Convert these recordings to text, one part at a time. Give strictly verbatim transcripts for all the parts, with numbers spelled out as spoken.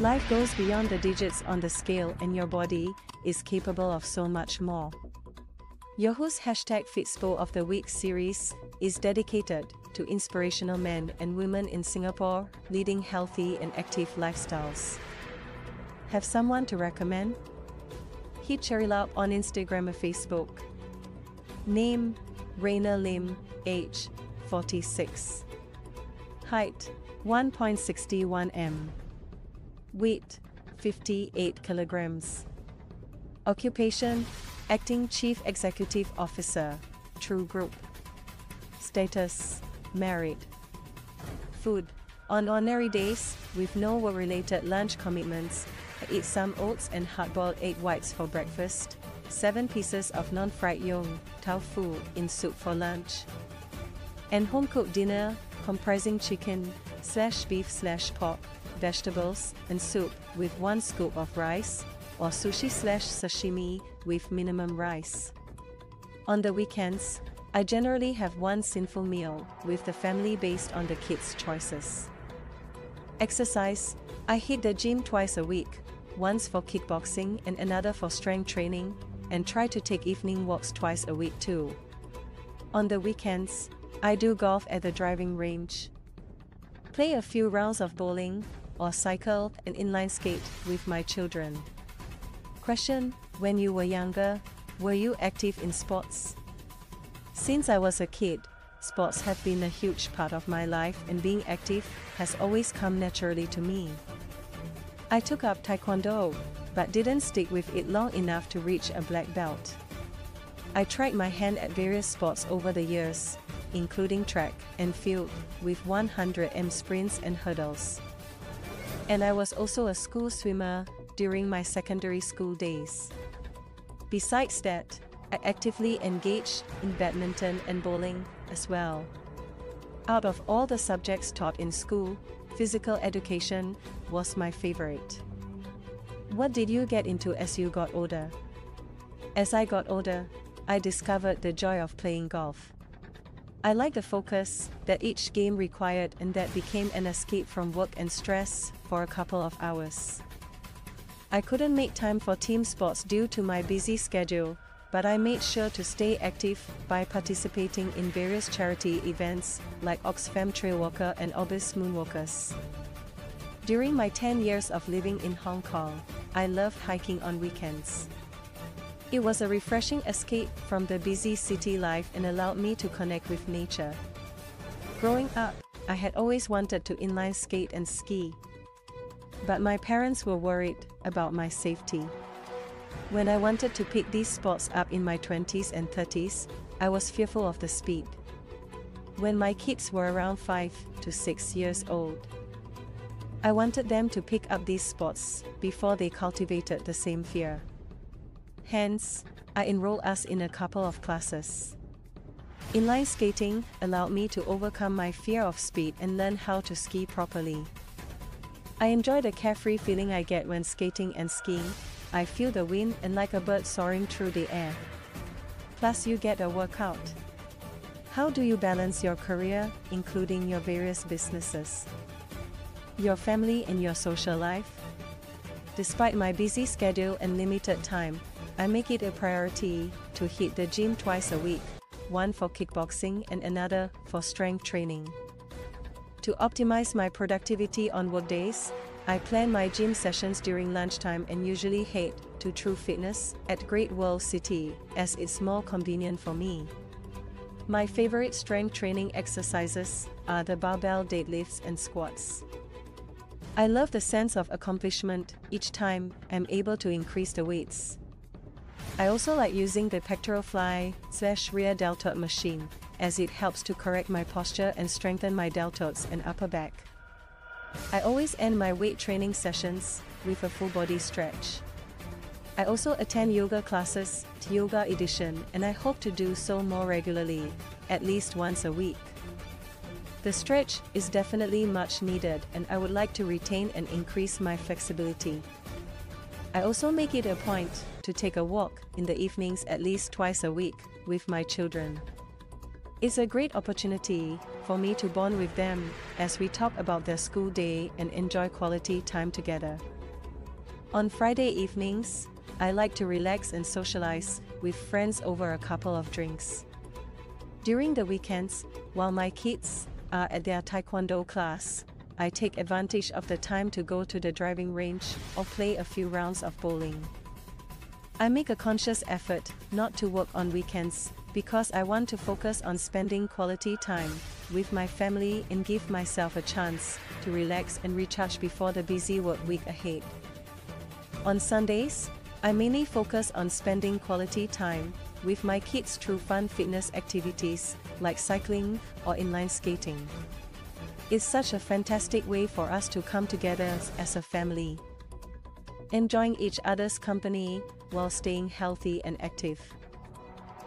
Life goes beyond the digits on the scale, and your body is capable of so much more. Your host hashtag Fitspo of the Week series is dedicated to inspirational men and women in Singapore leading healthy and active lifestyles. Have someone to recommend? Hit Cheryl up on Instagram or Facebook. Name: Reina Lim, age forty-six. Height: one point six one meters. Weight: fifty-eight kilograms. Occupation: Acting Chief Executive Officer, True Group. Status: married. Food: on ordinary days, with no work-related lunch commitments, I eat some oats and hard-boiled egg whites for breakfast, seven pieces of non-fried yong tau fu in soup for lunch, and home-cooked dinner comprising chicken slash beef slash pork, vegetables, and soup with one scoop of rice, or sushi slash sashimi with minimum rice. On the weekends, I generally have one sinful meal with the family based on the kids' choices. Exercise: I hit the gym twice a week, once for kickboxing and another for strength training, and try to take evening walks twice a week too. On the weekends, I do golf at the driving range, play a few rounds of bowling, or cycle and inline skate with my children. Question: when you were younger, were you active in sports? Since I was a kid, sports have been a huge part of my life, and being active has always come naturally to me. I took up taekwondo, but didn't stick with it long enough to reach a black belt. I tried my hand at various sports over the years, including track and field, with one hundred meter sprints and hurdles. And I was also a school swimmer during my secondary school days. Besides that, I actively engaged in badminton and bowling as well. Out of all the subjects taught in school, physical education was my favorite. What did you get into as you got older? As I got older, I discovered the joy of playing golf. I liked the focus that each game required, and that became an escape from work and stress for a couple of hours. I couldn't make time for team sports due to my busy schedule, but I made sure to stay active by participating in various charity events like Oxfam Trailwalker and Orbis Moonwalkers. During my ten years of living in Hong Kong, I loved hiking on weekends. It was a refreshing escape from the busy city life and allowed me to connect with nature. Growing up, I had always wanted to inline skate and ski, but my parents were worried about my safety. When I wanted to pick these sports up in my twenties and thirties, I was fearful of the speed. When my kids were around five to six years old, I wanted them to pick up these sports before they cultivated the same fear. Hence, I enrolled us in a couple of classes. Inline skating allowed me to overcome my fear of speed and learn how to ski properly. I enjoy the carefree feeling I get when skating and skiing. I feel the wind and like a bird soaring through the air. Plus, you get a workout. How do you balance your career, including your various businesses, your family, and your social life? Despite my busy schedule and limited time, I make it a priority to hit the gym twice a week, one for kickboxing and another for strength training. To optimize my productivity on workdays, I plan my gym sessions during lunchtime and usually head to True Fitness at Great World City as it's more convenient for me. My favorite strength training exercises are the barbell deadlifts and squats. I love the sense of accomplishment each time I'm able to increase the weights. I also like using the pectoral fly slash rear deltoid machine as it helps to correct my posture and strengthen my deltoids and upper back. I always end my weight training sessions with a full body stretch. I also attend yoga classes, Yoga Edition, and I hope to do so more regularly, at least once a week. The stretch is definitely much needed, and I would like to retain and increase my flexibility. I also make it a point to take a walk in the evenings at least twice a week with my children. It's a great opportunity for me to bond with them as we talk about their school day and enjoy quality time together. On Friday evenings, I like to relax and socialize with friends over a couple of drinks. During the weekends, while my kids are at their taekwondo class, I take advantage of the time to go to the driving range or play a few rounds of bowling. I make a conscious effort not to work on weekends because I want to focus on spending quality time with my family and give myself a chance to relax and recharge before the busy work week ahead. On Sundays, I mainly focus on spending quality time with my kids through fun fitness activities like cycling or inline skating. It's such a fantastic way for us to come together as a family, enjoying each other's company while staying healthy and active.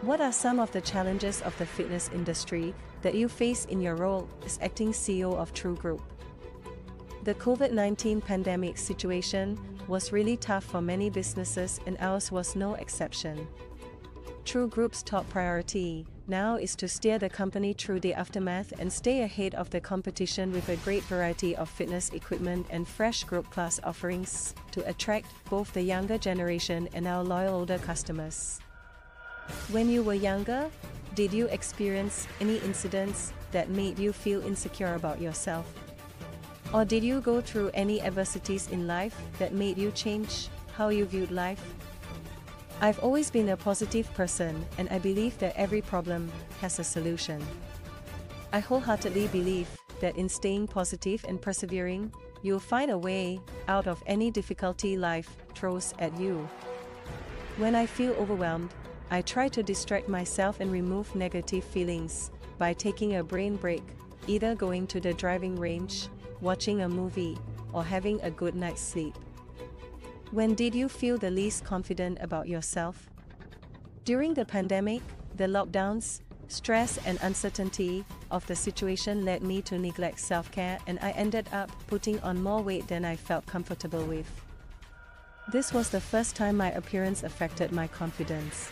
What are some of the challenges of the fitness industry that you face in your role as acting C E O of True Group? The COVID nineteen pandemic situation was really tough for many businesses, and ours was no exception. True Group's top priority now is to steer the company through the aftermath and stay ahead of the competition with a great variety of fitness equipment and fresh group class offerings to attract both the younger generation and our loyal older customers. When you were younger, did you experience any incidents that made you feel insecure about yourself? Or did you go through any adversities in life that made you change how you viewed life? I've always been a positive person, and I believe that every problem has a solution. I wholeheartedly believe that in staying positive and persevering, you'll find a way out of any difficulty life throws at you. When I feel overwhelmed, I try to distract myself and remove negative feelings by taking a brain break, either going to the driving range, watching a movie, or having a good night's sleep. When did you feel the least confident about yourself? During the pandemic, the lockdowns, stress and uncertainty of the situation led me to neglect self-care, and I ended up putting on more weight than I felt comfortable with. This was the first time my appearance affected my confidence.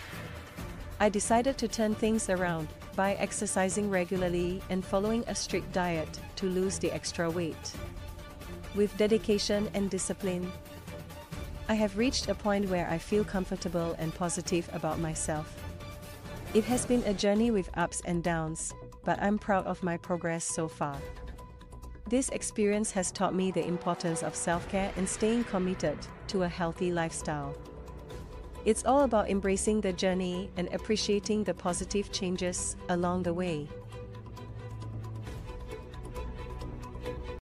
I decided to turn things around by exercising regularly and following a strict diet to lose the extra weight. With dedication and discipline, I have reached a point where I feel comfortable and positive about myself. It has been a journey with ups and downs, but I'm proud of my progress so far. This experience has taught me the importance of self-care and staying committed to a healthy lifestyle. It's all about embracing the journey and appreciating the positive changes along the way.